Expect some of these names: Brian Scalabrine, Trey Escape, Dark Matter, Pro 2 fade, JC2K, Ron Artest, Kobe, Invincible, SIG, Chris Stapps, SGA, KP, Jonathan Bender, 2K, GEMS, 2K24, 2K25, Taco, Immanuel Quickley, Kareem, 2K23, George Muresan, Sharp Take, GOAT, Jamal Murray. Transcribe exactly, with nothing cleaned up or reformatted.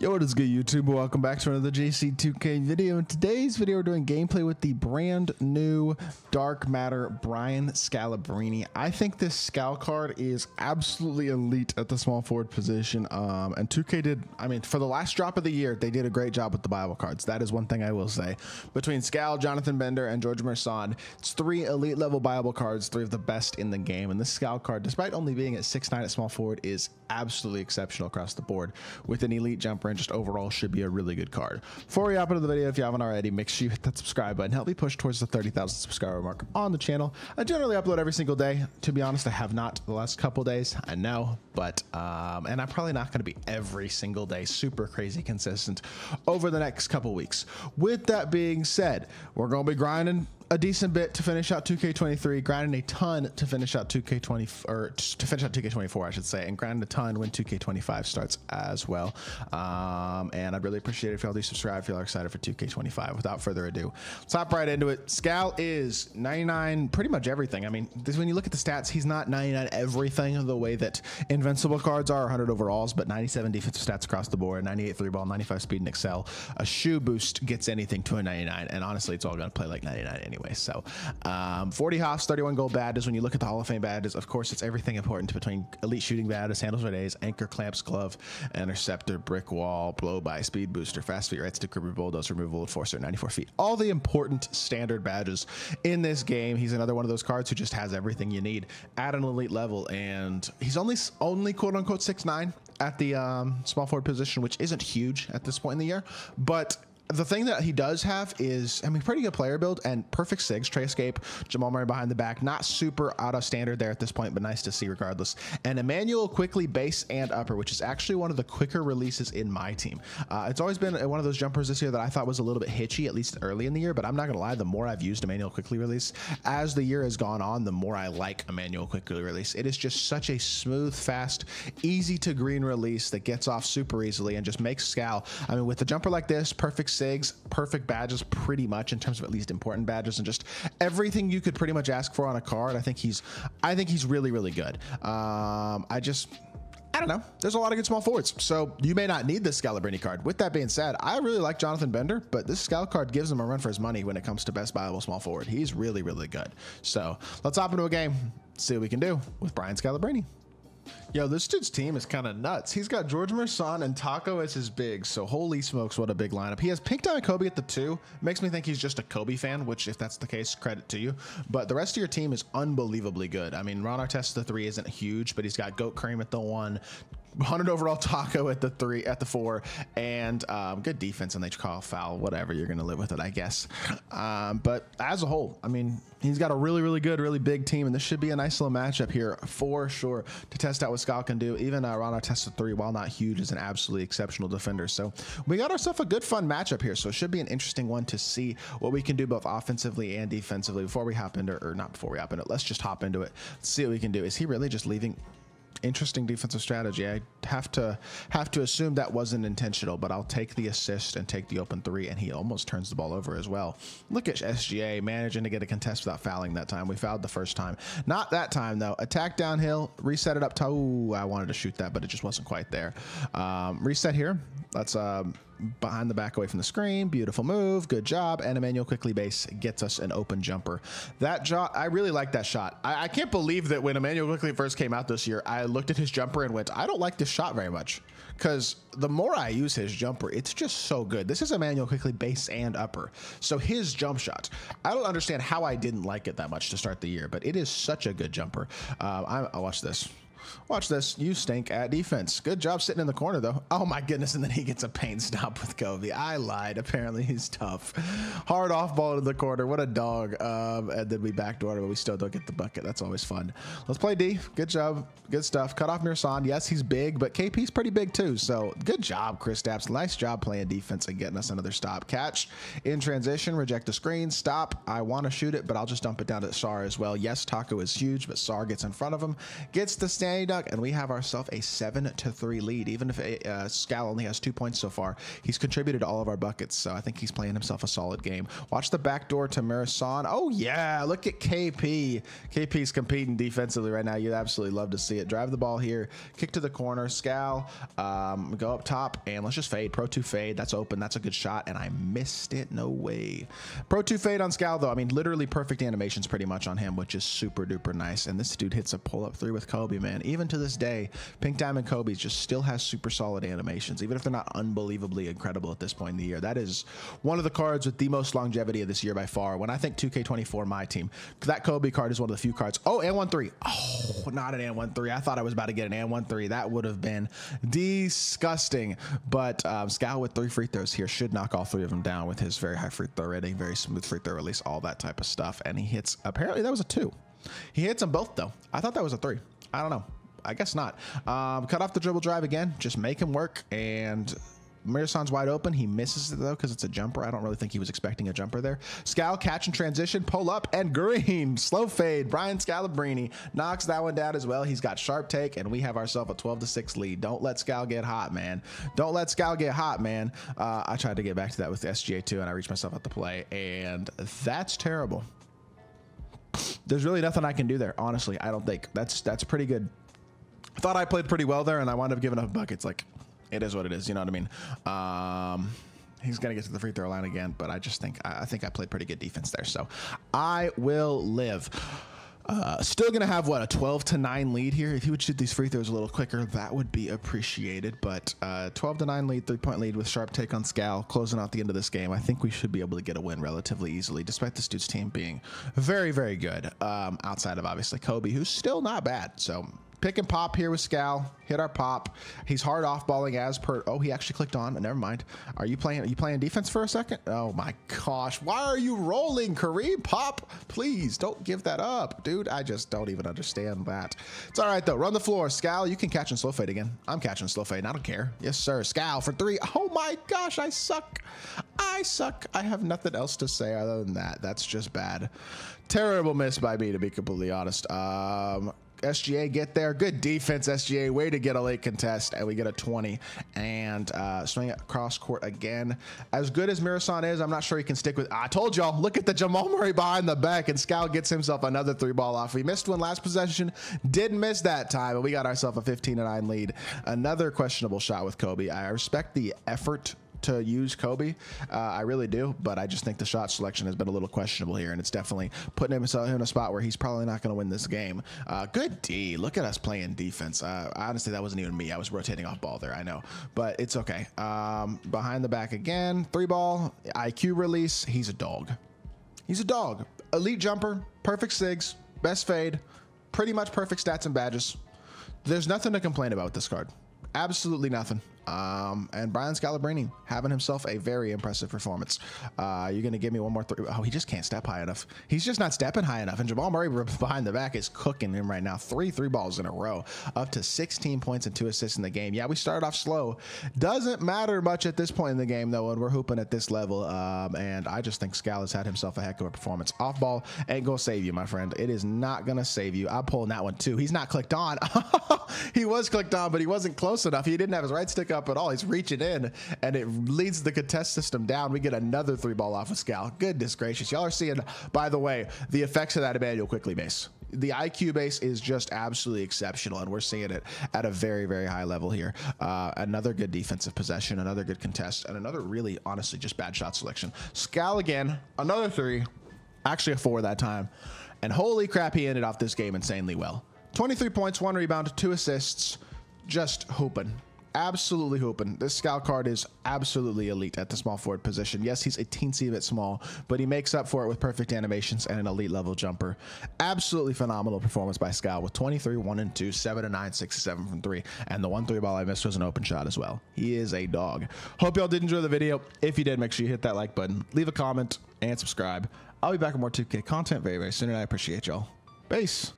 Yo, what is good, YouTube? Welcome back to another J C two K video. In today's video, we're doing gameplay with the brand new Dark Matter Brian Scalabrine. I think this Scal card is absolutely elite at the small forward position. Um, and two K did, I mean, for the last drop of the year, they did a great job with the Bible cards. That is one thing I will say. Between Scal, Jonathan Bender, and George Muresan, it's three elite level Bible cards, three of the best in the game. And this Scal card, despite only being at six nine at small forward, is absolutely exceptional across the board with an elite jumper. And just overall should be a really good card. Before we hop into the video, if you haven't already, make sure you hit that subscribe button. Help me push towards the thirty thousand subscriber mark on the channel. I generally upload every single day. To be honest, I have not the last couple days. I know, but um, and I'm probably not going to be every single day super crazy consistent over the next couple weeks. With that being said, we're going to be grinding a decent bit to finish out two K twenty-three, grinding a ton to finish out two K twenty, or to finish out two K twenty-four, I should say, and grinding a ton when two K twenty-five starts as well. Um, and I'd really appreciate it if y'all do subscribe if y'all are excited for two K twenty-five. Without further ado, let's hop right into it. Scal is ninety-nine, pretty much everything. I mean, this, when you look at the stats, he's not ninety-nine everything the way that Invincible cards are, one hundred overalls, but ninety-seven defensive stats across the board, ninety-eight three ball, ninety-five speed and excel. A shoe boost gets anything to a ninety-nine, and honestly, it's all going to play like ninety-nine anyway. Anyway, so um, forty hops, thirty-one gold badges. When you look at the Hall of Fame badges, of course, it's everything important between elite shooting badges, handles for days, anchor, clamps, glove, interceptor, brick wall, blow by, speed booster, fast feet, right stick, gripper, bulldoze, removal, enforcer, ninety-four feet. All the important standard badges in this game. He's another one of those cards who just has everything you need at an elite level, and he's only only quote unquote six nine at the um, small forward position, which isn't huge at this point in the year, but. The thing that he does have is, I mean, pretty good player build and perfect SIGs. Trey Escape, Jamal Murray behind the back. Not super auto standard there at this point, but nice to see regardless. And Immanuel Quickley base and upper, which is actually one of the quicker releases in my team. Uh, it's always been one of those jumpers this year that I thought was a little bit hitchy, at least early in the year. But I'm not going to lie, the more I've used Immanuel Quickley release, as the year has gone on, the more I like Immanuel Quickley release. It is just such a smooth, fast, easy to green release that gets off super easily and just makes Scal. I mean, with a jumper like this, perfect SIGs, perfect badges, pretty much in terms of at least important badges, and just everything you could pretty much ask for on a card. I think he's, I think he's really, really good. Um, I just. I don't know. There's a lot of good small forwards, so you may not need this Scalabrine card. With that being said, I really like Jonathan Bender, but this Scal card gives him a run for his money when it comes to best viable small forward. He's really, really good. So let's hop into a game, see what we can do with Brian Scalabrine. Yo, this dude's team is kind of nuts. He's got George Muresan and Taco as his bigs, so holy smokes, what a big lineup. He has pinked on Kobe at the two. Makes me think he's just a Kobe fan, which if that's the case, credit to you. But the rest of your team is unbelievably good. I mean, Ron Artest at the three isn't huge, but he's got GOAT Kareem at the one, one hundred overall Taco at the three, at the four, and um, good defense, and they call foul, whatever, you're going to live with it, I guess. Um, but as a whole, I mean, he's got a really, really good, really big team, and this should be a nice little matchup here for sure to test out what Scal can do. Even uh, Ron Artest at three, while not huge, is an absolutely exceptional defender. So we got ourselves a good, fun matchup here, so it should be an interesting one to see what we can do both offensively and defensively. Before we hop into, or not before we hop into it, let's just hop into it, let's see what we can do. Is he really just leaving? Interesting defensive strategy. I have to have to assume that wasn't intentional, but I'll take the assist and take the open three, and he almost turns the ball over as well. Look at S G A managing to get a contest without fouling that time. We fouled the first time. Not that time, though. Attack downhill, reset it up to, ooh, I wanted to shoot that, but it just wasn't quite there. Um, reset here. That's um, behind the back away from the screen. Beautiful move. Good job. And Immanuel Quickley base gets us an open jumper. That shot, I really like that shot. I, I can't believe that when Immanuel Quickley first came out this year, I looked at his jumper and went, I don't like this shot very much. Because the more I use his jumper, it's just so good. This is Immanuel Quickley base and upper. So his jump shot, I don't understand how I didn't like it that much to start the year, but it is such a good jumper. Uh, I, I'll watch this. Watch this. You stink at defense. Good job sitting in the corner, though. Oh, my goodness. And then he gets a paint stop with Kobe. I lied. Apparently, he's tough. Hard off ball to the corner. What a dog. Um, and then we backdoor, but we still don't get the bucket. That's always fun. Let's play D. Good job. Good stuff. Cut off Muresan. Yes, he's big, but K P's pretty big, too. So good job, Chris Stapps. Nice job playing defense and getting us another stop. Catch in transition. Reject the screen. Stop. I want to shoot it, but I'll just dump it down to Sar as well. Yes, Taco is huge, but Sar gets in front of him. Gets the stand. Hey, Doc. And we have ourselves a seven to three lead. Even if uh, Scal only has two points so far, he's contributed to all of our buckets, so I think he's playing himself a solid game. Watch the backdoor to Muresan. Oh, yeah. Look at K P. K P's competing defensively right now. You'd absolutely love to see it. Drive the ball here. Kick to the corner. Scal, um, go up top, and let's just fade. Pro two fade. That's open. That's a good shot, and I missed it. No way. Pro two fade on Scal, though. I mean, literally perfect animations pretty much on him, which is super duper nice. And this dude hits a pull-up three with Kobe, man. Even to this day, Pink Diamond Kobe just still has super solid animations, even if they're not unbelievably incredible at this point in the year. That is one of the cards with the most longevity of this year by far. When I think two K twenty-four, my team, that Kobe card is one of the few cards. Oh, and one three. Oh, not an and one three. I thought I was about to get an and one three. That would have been disgusting. But um, Scal with three free throws here should knock all three of them down with his very high free throw rating, very smooth free throw release, all that type of stuff. And he hits, apparently that was a two. He hits them both though. I thought that was a three. I don't know. I guess not. Um, cut off the dribble drive again. Just make him work. And Muresan's wide open. He misses it though because it's a jumper. I don't really think he was expecting a jumper there. Scal catch and transition, pull up and green. Slow fade. Brian Scalabrine knocks that one down as well. He's got sharp take, and we have ourselves a twelve to six lead. Don't let Scal get hot, man. Don't let Scal get hot, man. Uh, I tried to get back to that with the S G A too, and I reached myself at the play, and that's terrible. There's really nothing I can do there, honestly. I don't think that's that's pretty good. I thought I played pretty well there, and I wound up giving up buckets. Like, it is what it is. You know what I mean? Um, he's gonna get to the free throw line again, but I just think I, I think I played pretty good defense there, so I will live. Uh, still gonna have what, a twelve to nine lead here. If he would shoot these free throws a little quicker, that would be appreciated. But uh, twelve to nine lead, three point lead with sharp take on Scal, closing out the end of this game. I think we should be able to get a win relatively easily, despite this dude's team being very, very good. Um, outside of obviously Kobe, who's still not bad. So pick and pop here with Scal. Hit our pop. He's hard off balling as per. Oh, he actually clicked on. Never mind. Are you playing? Are you playing defense for a second? Oh my gosh! Why are you rolling, Kareem? Pop, please don't give that up, dude. I just don't even understand that. It's all right though. Run the floor, Scal. You can catch and slow fade again. I'm catching slow fade. And I don't care. Yes, sir. Scal for three. Oh my gosh! I suck. I suck. I have nothing else to say other than that. That's just bad. Terrible miss by me, to be completely honest. Um. S G A get there. Good defense, S G A. Way to get a late contest, and we get a twenty. And uh, swing it cross court again. As good as Muresan is, I'm not sure he can stick with. I told y'all, look at the Jamal Murray behind the back, and Scal gets himself another three ball off. We missed one last possession, didn't miss that time, and we got ourselves a fifteen to nine lead. Another questionable shot with Kobe. I respect the effort to use Kobe, uh, I really do, but I just think the shot selection has been a little questionable here, and it's definitely putting himself in a spot where he's probably not going to win this game. Uh, good D, look at us playing defense. Uh, honestly, that wasn't even me. I was rotating off ball there, I know, but it's okay. Um, behind the back again, three ball, I Q release. He's a dog. He's a dog. Elite jumper, perfect sigs, best fade, pretty much perfect stats and badges. There's nothing to complain about with this card. Absolutely nothing. Um, and Brian Scalabrine having himself a very impressive performance. Uh, you're going to give me one more three. Oh, he just can't step high enough. He's just not stepping high enough. And Jamal Murray behind the back is cooking him right now. Three three balls in a row. Up to sixteen points and two assists in the game. Yeah, we started off slow. Doesn't matter much at this point in the game, though, when we're hooping at this level. Um, and I just think Scal has had himself a heck of a performance. Off ball ain't going to save you, my friend. It is not going to save you. I'm pulling that one, too. He's not clicked on. He was clicked on, but he wasn't close enough. He didn't have his right stick up at all. He's reaching in, and it leads the contest system down. We get another three ball off of Scal. Goodness gracious. Y'all are seeing, by the way, the effects of that Immanuel Quickley base. The I Q base is just absolutely exceptional, and we're seeing it at a very, very high level here. Uh, another good defensive possession, another good contest, and another really, honestly, just bad shot selection. Scal again, another three, actually a four that time. And holy crap, he ended off this game insanely well. twenty-three points, one rebound, two assists, just hooping. Absolutely hooping. This Scal card is absolutely elite at the small forward position. Yes, he's a teensy bit small, but he makes up for it with perfect animations and an elite level jumper. Absolutely phenomenal performance by Scal with twenty-three, one and two, seven and nine, six and seven from three. And the one three ball I missed was an open shot as well. He is a dog. Hope y'all did enjoy the video. If you did, make sure you hit that like button, leave a comment, and subscribe. I'll be back with more two K content very, very soon, and I appreciate y'all. Peace.